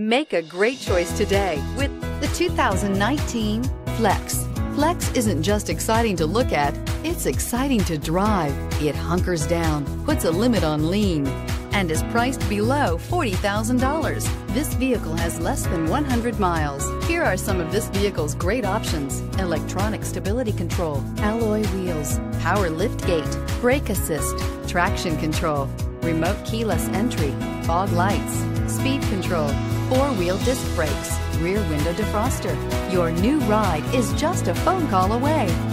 Make a great choice today with the 2019 Flex. Flex isn't just exciting to look at, it's exciting to drive. It hunkers down, puts a limit on lean, and is priced below $40,000. This vehicle has less than 100 miles. Here are some of this vehicle's great options: electronic stability control, alloy wheels, power liftgate, brake assist, traction control, remote keyless entry, fog lights, speed control, four-wheel disc brakes, rear window defroster. Your new ride is just a phone call away.